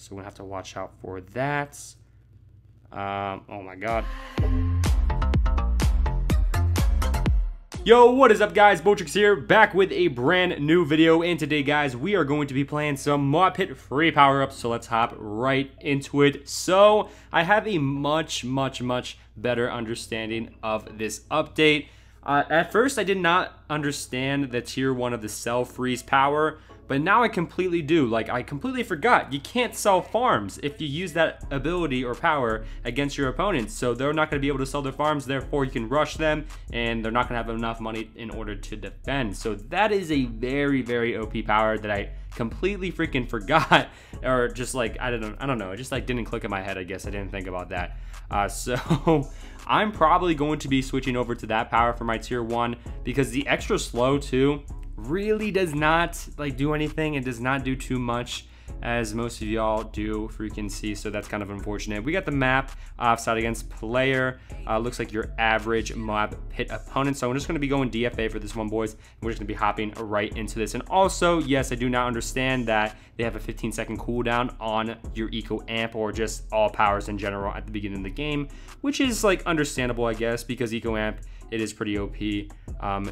So we'll have to watch out for that. Oh my god. Yo, what is up guys, Boltrix here, back with a brand new video, and today guys, we are going to be playing some Moab Pit free power-ups, so let's hop right into it. So, I have a much better understanding of this update. At first, I did not understand the tier 1 of the sell freeze power, but now I completely do. Like, I completely forgot, you can't sell farms if you use that ability or power against your opponents. So they're not gonna be able to sell their farms, therefore you can rush them, and they're not gonna have enough money in order to defend. So that is a very OP power that I completely freaking forgot, or just like, I don't know, it just like didn't click in my head, I guess. I didn't think about that. So I'm probably going to be switching over to that power for my tier 1, because the extra slow too really does not like do anything. It does not do too much, as most of y'all do freaking see, so that's kind of unfortunate. We got the map offside against player, looks like your average Moab Pit opponent, so I'm just going to be going DFA for this one, boys, and we're just going to be hopping right into this. And also, yes, I do not understand that they have a 15-second cooldown on your eco amp, or just all powers in general at the beginning of the game, which is like understandable, I guess, because eco amp, it is pretty OP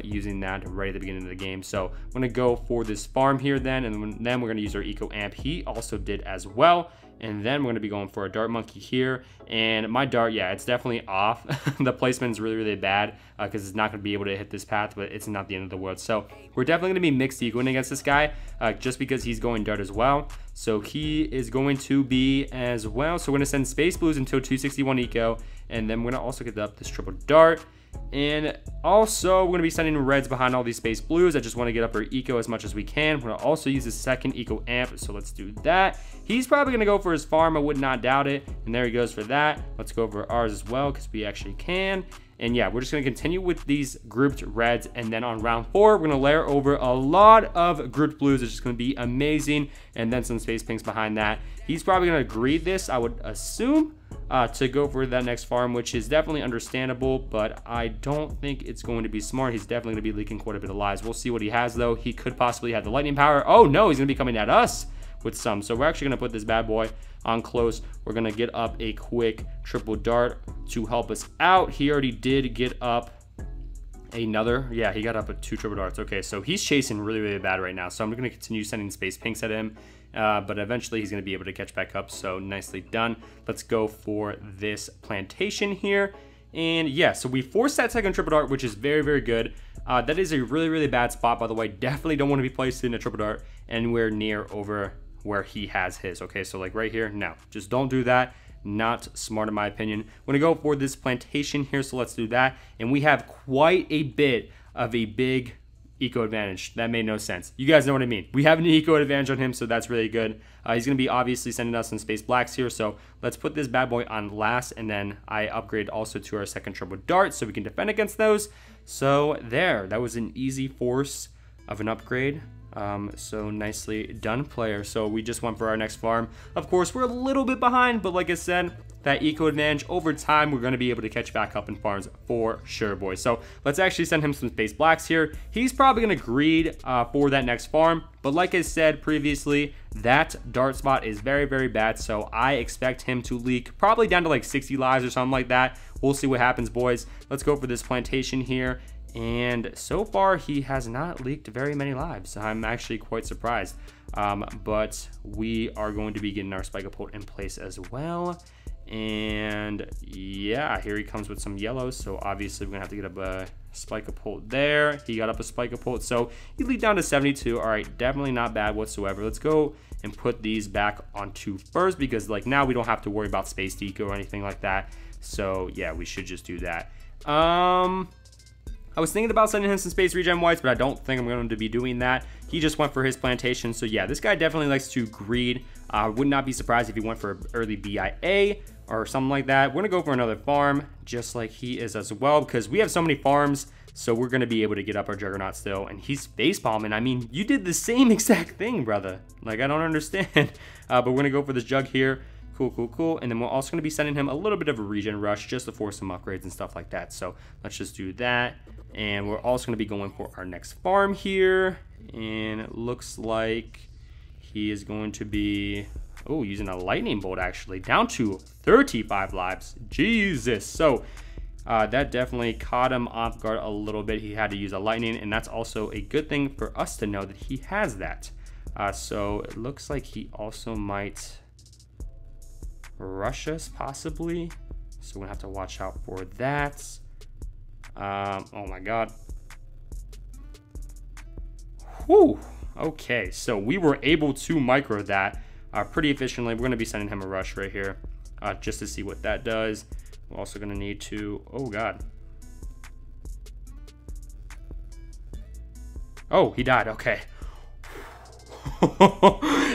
using that right at the beginning of the game. So I'm gonna go for this farm here then, and then we're gonna use our eco amp. He also did as well. And then we're gonna be going for a dart monkey here. And my dart, yeah, it's definitely off. The placement's really bad because it's not gonna be able to hit this path, but it's not the end of the world. So we're definitely gonna be mixed ecoing against this guy just because he's going dart as well. So he is going to be as well. So we're gonna send Space Blues until 261 eco. And then we're gonna also get up this triple dart. And also, we're gonna be sending reds behind all these Space Blues. I just want to get up our eco as much as we can. We're gonna also use his second eco amp, so let's do that. He's probably gonna go for his farm, I would not doubt it. And there he goes for that. Let's go for ours as well, because we actually can. And yeah, we're just gonna continue with these grouped reds, and then on round 4, we're gonna layer over a lot of grouped blues. It's just gonna be amazing, and then some space pinks behind that. He's probably gonna greed this, I would assume, to go for that next farm, which is definitely understandable, but I don't think it's going to be smart. He's definitely gonna be leaking quite a bit of lives. We'll see what he has though. He could possibly have the lightning power. Oh no, he's gonna be coming at us with some. So we're actually gonna put this bad boy on close. We're gonna get up a quick triple dart to help us out. He already did get up another, yeah, he got up a 2 triple darts. Okay, so he's chasing really bad right now, so I'm gonna continue sending space pinks at him, but eventually he's gonna be able to catch back up. So nicely done. Let's go for this plantation here. And yeah, so we forced that second triple dart, which is very good. That is a really bad spot, by the way. Definitely don't want to be placed in a triple dart anywhere near over where he has his. Okay, so like right here, no, just don't do that. Not smart in my opinion. I'm gonna go for this plantation here, so let's do that. And we have quite a bit of a big eco advantage. That made no sense. You guys know what I mean. We have an eco advantage on him, so that's really good. He's gonna be obviously sending us some space blacks here, so let's put this bad boy on last, and then I upgrade also to our second triple dart so we can defend against those. So there, that was an easy force of an upgrade. So nicely done, player. So we just went for our next farm. Of course, we're a little bit behind, but like I said, that eco advantage over time, we're going to be able to catch back up in farms for sure, boys. So let's actually send him some space blacks here. He's probably going to greed for that next farm, but like I said previously, that dart spot is very bad, so I expect him to leak probably down to like 60 lives or something like that. We'll see what happens, boys. Let's go for this plantation here. And so far, he has not leaked very many lives. I'm actually quite surprised. But we are going to be getting our spike pole in place as well. And yeah, here he comes with some yellows. So obviously, we're gonna have to get up a spike pole there. He got up a spike pole, so he leaked down to 72. All right, definitely not bad whatsoever. Let's go and put these back onto first, because like now we don't have to worry about space deco or anything like that. So yeah, we should just do that. I was thinking about sending him some space regen whites, but I don't think I'm going to be doing that. He just went for his plantation. So yeah, this guy definitely likes to greed. I would not be surprised if he went for early BIA or something like that. We're going to go for another farm just like he is as well, because we have so many farms. So we're going to be able to get up our juggernaut still. And he's face bombing. I mean, you did the same exact thing, brother. Like, I don't understand. But we're going to go for this jug here. Cool. And then we're also going to be sending him a little bit of a regen rush just to force some upgrades and stuff like that. So let's just do that. And we're also going to be going for our next farm here. And it looks like he is going to be Oh, using a lightning bolt, actually. Down to 35 lives. Jesus. So that definitely caught him off guard a little bit. He had to use a lightning, and that's also a good thing for us to know that he has that. So it looks like he also might rush us, possibly. So we're gonna have to watch out for that. Oh my God. Whew. Okay, so we were able to micro that pretty efficiently. We're gonna be sending him a rush right here just to see what that does. We're also gonna need to, oh God. Oh, he died, okay.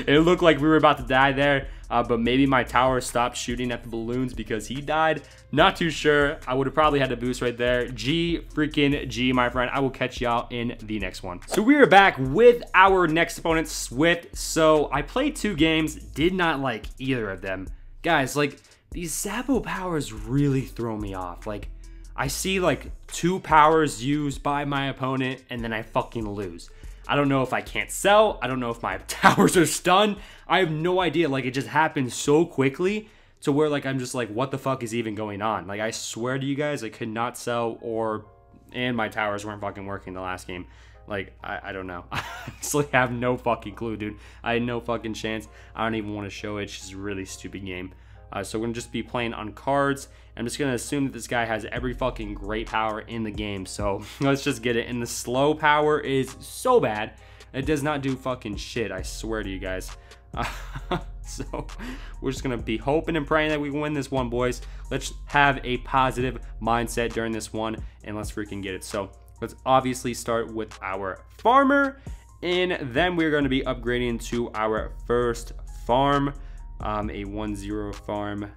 It looked like we were about to die there, but maybe my tower stopped shooting at the balloons because he died. Not too sure. I would have probably had to boost right there. G freaking G, my friend. I will catch y'all in the next one. So we are back with our next opponent, Swift. So I played 2 games, did not like either of them. Guys, like, these Zappo powers really throw me off. Like, I see like 2 powers used by my opponent and then I fucking lose. I don't know if I can't sell. I don't know if my towers are stunned. I have no idea. Like, it just happens so quickly to where, like, I'm just like, what the fuck is even going on? Like, I swear to you guys, I could not sell and my towers weren't fucking working the last game. Like, I don't know. I honestly have no fucking clue, dude. I had no fucking chance. I don't even want to show it. It's just a really stupid game. So we're gonna just be playing on cards. I'm just gonna assume that this guy has every fucking great power in the game, so let's just get it. And the slow power is so bad, it does not do fucking shit, I swear to you guys. So we're just gonna be hoping and praying that we can win this one, boys. Let's have a positive mindset during this one, and let's freaking get it. So let's obviously start with our farmer, and then we're gonna be upgrading to our first farm, a 1-0 farm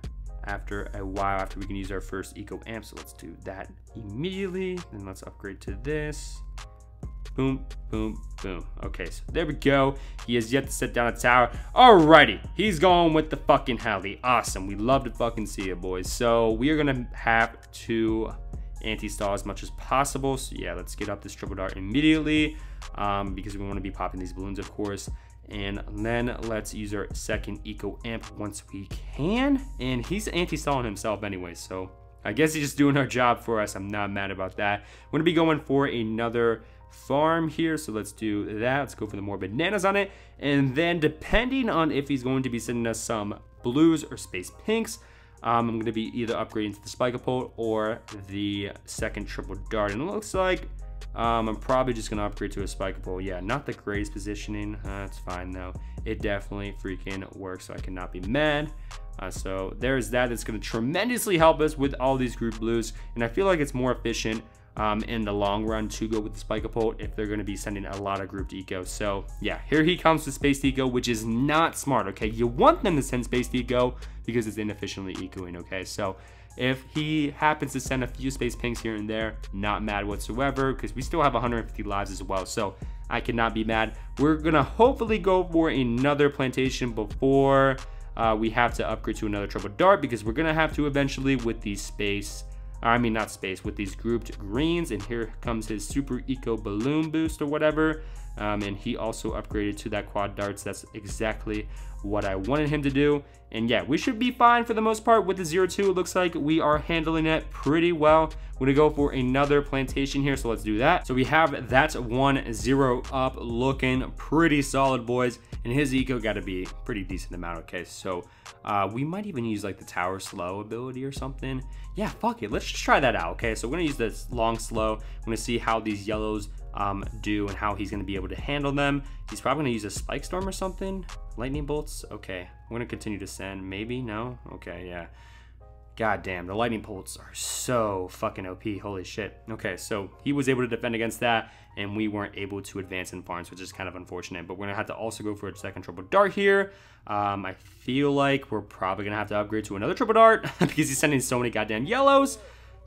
after a while, after we can use our first eco amp. So let's do that immediately, and let's upgrade to this. Boom, boom, boom. Okay, so there we go. He has yet to set down a tower. Alrighty, he's going with the fucking heli. Awesome, we love to fucking see it, boys. So we are gonna have to anti-stall as much as possible. So yeah, let's get up this triple dart immediately, because we want to be popping these balloons, of course. And then let's use our second eco amp once we can. And he's anti-stalling himself anyway, so I guess he's just doing our job for us. I'm not mad about that. We're gonna be going for another farm here, so let's do that. Let's go for the more bananas on it. And then depending on if he's going to be sending us some blues or space pinks, I'm gonna be either upgrading to the spikapole or the second triple dart. And it looks like I'm probably just gonna upgrade to a spikable. Yeah, not the greatest positioning. That's fine though. It definitely freaking works, so I cannot be mad. So there's that. It's gonna tremendously help us with all these group blues, and I feel like it's more efficient in the long run to go with the spikapole if they're gonna be sending a lot of grouped eco. So yeah, here he comes with space eco, which is not smart, okay? You want them to send space eco because it's inefficiently ecoing, okay? So if he happens to send a few space pinks here and there, not mad whatsoever, because we still have 150 lives as well, so I cannot be mad. We're gonna hopefully go for another plantation before we have to upgrade to another triple dart, because we're gonna have to eventually with these space, I mean not space, with these grouped greens. And here comes his super eco balloon boost or whatever, and he also upgraded to that quad darts. That's exactly what I wanted him to do. And yeah, we should be fine for the most part with the 0-2. It looks like we are handling it pretty well. We're gonna go for another plantation here, so let's do that. So we have that 1-0 up, looking pretty solid, boys, and his eco got to be pretty decent amount, okay? So we might even use like the tower slow ability or something. Yeah, fuck it, let's just try that out. Okay, so we're gonna use this long slow. I'm gonna see how these yellows do and how he's gonna be able to handle them. He's probably gonna use a spike storm or something. Lightning bolts, okay. I'm gonna continue to send, maybe, no? Okay, yeah. God damn, the lightning bolts are so fucking OP, holy shit. Okay, so he was able to defend against that, and we weren't able to advance in farms, which is kind of unfortunate, but we're gonna have to also go for a second triple dart here. I feel like we're probably gonna have to upgrade to another triple dart because he's sending so many goddamn yellows.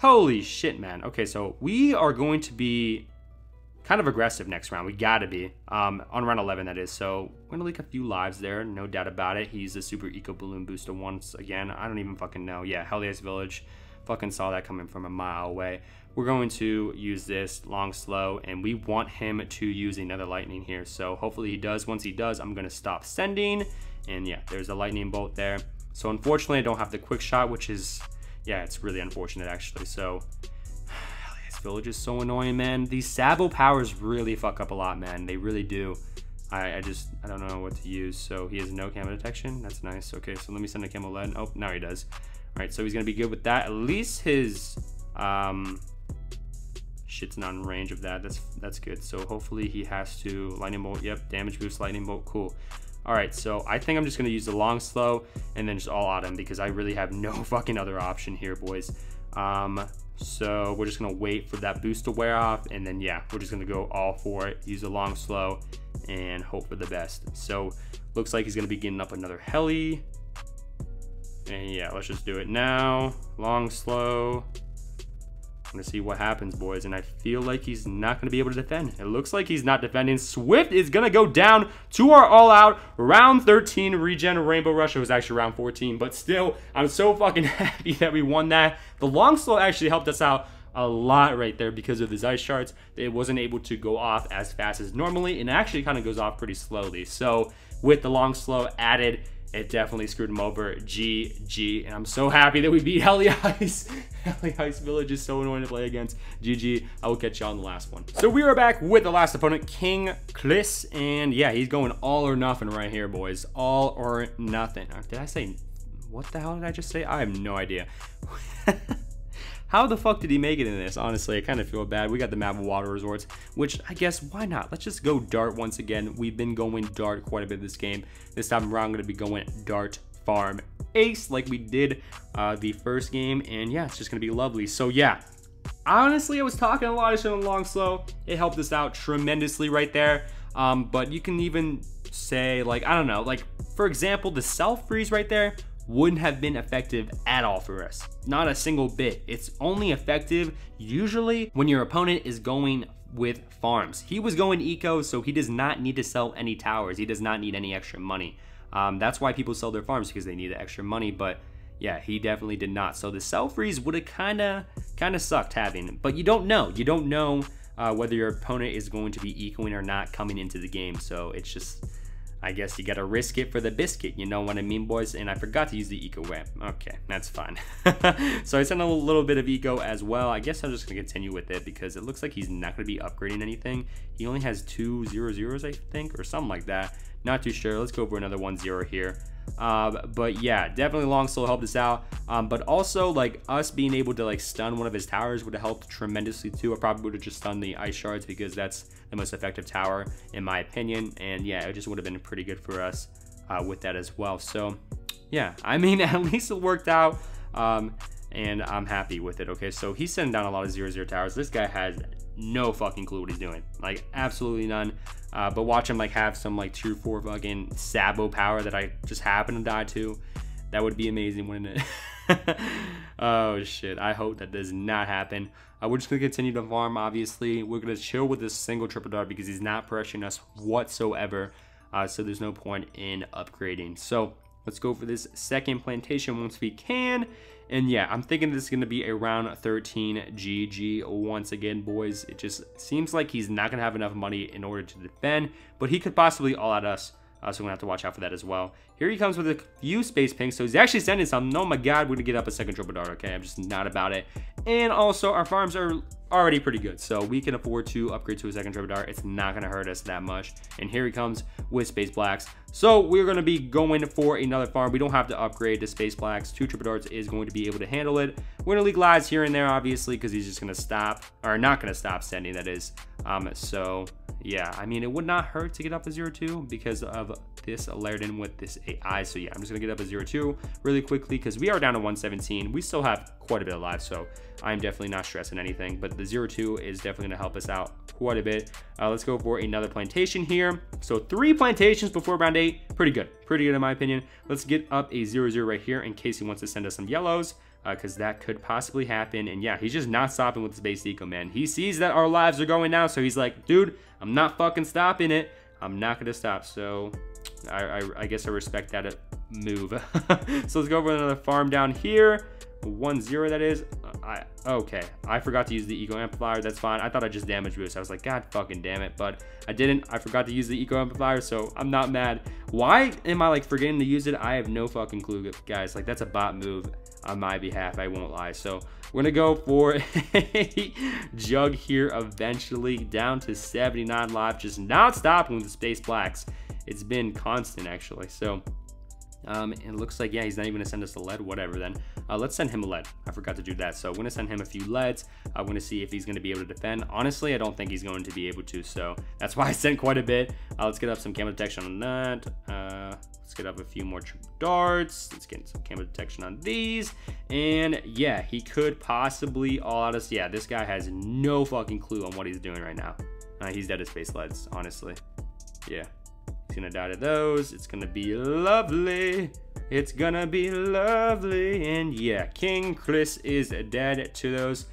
Holy shit, man. Okay, so we are going to be kind of aggressive next round. We gotta be on round 11, that is. So we're gonna leak a few lives there, no doubt about it. He's a super eco balloon booster once again. I don't even fucking know. Yeah, Helios Village, fucking saw that coming from a mile away. We're going to use this long slow, and we want him to use another lightning here, so hopefully he does. Once he does, I'm gonna stop sending, And yeah, there's a lightning bolt there. So unfortunately, I don't have the quick shot, which is, yeah, it's really unfortunate actually. So this village is so annoying, man. These Sabo powers really fuck up a lot, man. They really do. I don't know what to use. So he has no camo detection. That's nice. Okay, so let me send a camo lead. Oh, now he does. All right, so he's gonna be good with that. At least his shit's not in range of that. That's good. So hopefully he has to lightning bolt. Yep, damage boost, lightning bolt. Cool. All right, so I think I'm just gonna use the long slow and then just all out him because I really have no fucking other option here, boys. So we're just gonna wait for that boost to wear off, and then yeah, we're just gonna go all for it, use the long slow and hope for the best. So looks like he's gonna be getting up another heli. And yeah, let's just do it now. Long slow. I'm gonna see what happens, boys. And I feel like he's not gonna be able to defend. It looks like he's not defending. Swift is gonna go down to our all out round 13 regen rainbow rush. It was actually round 14, but still, I'm so fucking happy that we won that. The long slow actually helped us out a lot right there because of the ice shards. It wasn't able to go off as fast as normally, and it actually kind of goes off pretty slowly. So with the long slow added, it definitely screwed him over. GG. And I'm so happy that we beat Heli Ice. Heli Ice Village is so annoying to play against. GG. I will catch y'all on the last one. So we are back with the last opponent, King Kliss. And yeah, he's going all or nothing right here, boys. All or nothing. Did I say... What the hell did I just say? I have no idea. How the fuck did he make it in this? Honestly, I kind of feel bad. We got the map of water resorts, which I guess, why not? Let's just go dart once again. We've been going dart quite a bit this game. This time around, I'm going to be going dart farm ace like we did the first game. And yeah, it's just going to be lovely. So yeah, honestly, I was talking a lot of shit on long slow. It helped us out tremendously right there. But you can even say, like, I don't know, like, for example, the self freeze right there wouldn't have been effective at all for us. Not a single bit. It's only effective usually when your opponent is going with farms. He was going eco, so he does not need to sell any towers. He does not need any extra money. That's why people sell their farms, because they need the extra money, but yeah, he definitely did not. So the sell freeze would have kind of sucked having, but you don't know. You don't know whether your opponent is going to be ecoing or not coming into the game, so it's just... I guess you gotta risk it for the biscuit, you know what I mean, boys? And I forgot to use the eco ramp. Okay, that's fine. So I sent a little bit of eco as well. I guess I'm just gonna continue with it because it looks like he's not gonna be upgrading anything. He only has 2 0 zeros, I think, or something like that. Not too sure. Let's go for another 1 0 here. But yeah, definitely long slow helped us out. But also, like, us being able to like stun one of his towers would have helped tremendously too. I probably would have just stunned the ice shards because that's the most effective tower in my opinion. And yeah, it just would have been pretty good for us with that as well. So yeah, I mean, at least it worked out. And I'm happy with it. Okay, so he's sending down a lot of 0 0 towers. This guy has no fucking clue what he's doing, like absolutely none. But watch him like have some like 2 4 fucking Sabo power that I just happen to die to. That would be amazing, wouldn't it? Oh shit, I hope that does not happen. We're just gonna continue to farm. Obviously we're gonna chill with this single triple dart because he's not pressuring us whatsoever, so there's no point in upgrading. So let's go for this second plantation once we can. And yeah, I'm thinking this is going to be a round 13 GG once again, boys. It just seems like he's not going to have enough money in order to defend, but he could possibly all at us. So we're going to have to watch out for that as well. Here he comes with a few space pings. So he's actually sending some. Oh my God, we're going to get up a second triple dart. Okay, I'm just not about it. And also our farms are already pretty good, so we can afford to upgrade to a second triple dart. It's not going to hurt us that much. And here he comes with space blacks. So we're going to be going for another farm. We don't have to upgrade to space blacks. 2 triple darts is going to be able to handle it. We're going to leak lies here and there, obviously, because he's just going to stop, or not going to stop sending, that is. So yeah, I mean, it would not hurt to get up a 0 2 because of this layered in with this AI. So yeah, I'm just gonna get up a 0 2 really quickly because we are down to 117. We still have quite a bit of life, so I'm definitely not stressing anything, but the 0 2 is definitely gonna help us out quite a bit. Let's go for another plantation here. So 3 plantations before round 8. Pretty good in my opinion. Let's get up a 0 0 right here in case he wants to send us some yellows, because that could possibly happen. And yeah, he's just not stopping with his base eco, man. He sees that our lives are going now, so he's like, dude, I'm not fucking stopping it. I'm not gonna stop. So I guess I respect that move. So let's go over another farm down here. 1 0 that is. Okay, I forgot to use the eco amplifier. That's fine. I thought I just damage boost. I was like, God fucking damn it, but I didn't. I forgot to use the eco amplifier, so I'm not mad. Why am I like forgetting to use it? I have no fucking clue, guys. Like, that's a bot move on my behalf, I won't lie. So we're gonna go for a jug here eventually, down to 79 live, just not stopping with the space blacks. It's been constant, actually. So it looks like, yeah, he's not even gonna send us a lead, whatever. Then let's send him a lead. I forgot to do that. So I'm gonna send him a few leads. I want to see if he's gonna be able to defend. Honestly, I don't think he's going to be able to, so that's why I sent quite a bit. Let's get up some camera detection on that. Let's get up a few more trip darts. Let's get some camera detection on these, and yeah, he could possibly all out us. Yeah, this guy has no fucking clue on what he's doing right now. He's dead as space leads, honestly. Yeah, he's gonna die to those. It's gonna be lovely. It's gonna be lovely. And yeah, King Kliss is dead to those.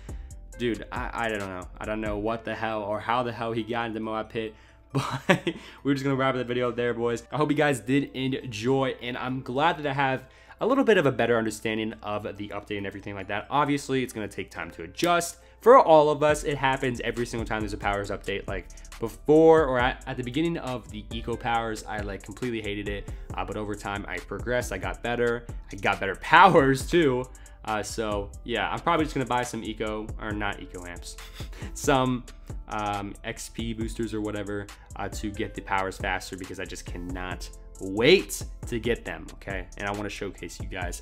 Dude, I don't know. I don't know what the hell or how the hell he got into Moab Pit. But we're just gonna wrap up the video there, boys. I hope you guys did enjoy, and I'm glad that I have a little bit of a better understanding of the update and everything like that. Obviously, it's gonna take time to adjust. For all of us, it happens every single time there's a powers update. Like before, or at the beginning of the eco powers, I like completely hated it, but over time I progressed, I got better, powers too. So yeah, I'm probably just gonna buy some eco, or not eco amps, some XP boosters or whatever, to get the powers faster, because I just cannot wait to get them. Okay, and I want to showcase you guys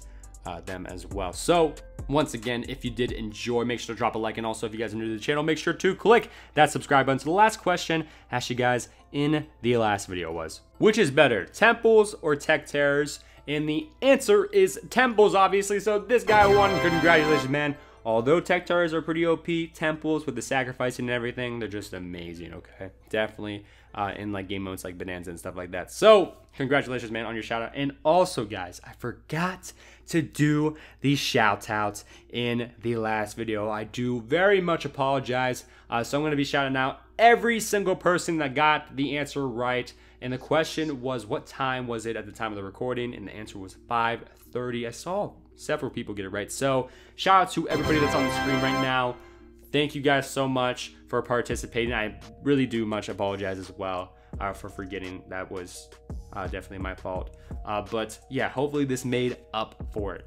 them as well. So once again, if you did enjoy, make sure to drop a like, and also if you guys are new to the channel, make sure to click that subscribe button. So the last question I asked you guys in the last video was, which is better, temples or tech terrors? And the answer is temples, obviously. So this guy won. Congratulations, man. Although tech terrors are pretty OP, temples with the sacrificing and everything, they're just amazing. Okay, definitely in like game modes like Bonanza and stuff like that. So congratulations, man, on your shout out. And also, guys, I forgot to do the shout outs in the last video. I do very much apologize. So I'm going to be shouting out every single person that got the answer right. And the question was, what time was it at the time of the recording? And the answer was 5:30. I saw several people get it right. So shout out to everybody that's on the screen right now. Thank you guys so much for participating. I really do much apologize as well for forgetting. That was definitely my fault. But yeah, hopefully this made up for it.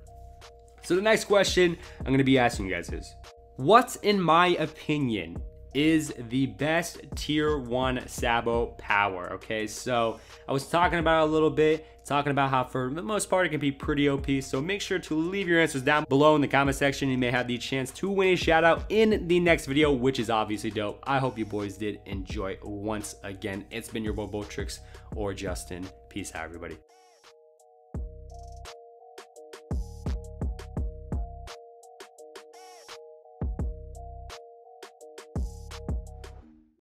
So the next question I'm going to be asking you guys is, what, in my opinion, is the best tier 1 Zappo power? Okay, so I was talking about it a little bit, talking about how for the most part it can be pretty OP. So make sure to leave your answers down below in the comment section. You may have the chance to win a shout out in the next video, which is obviously dope. I hope you boys did enjoy. Once again, it's been your boy Boltrix, or Justin. Peace out, everybody.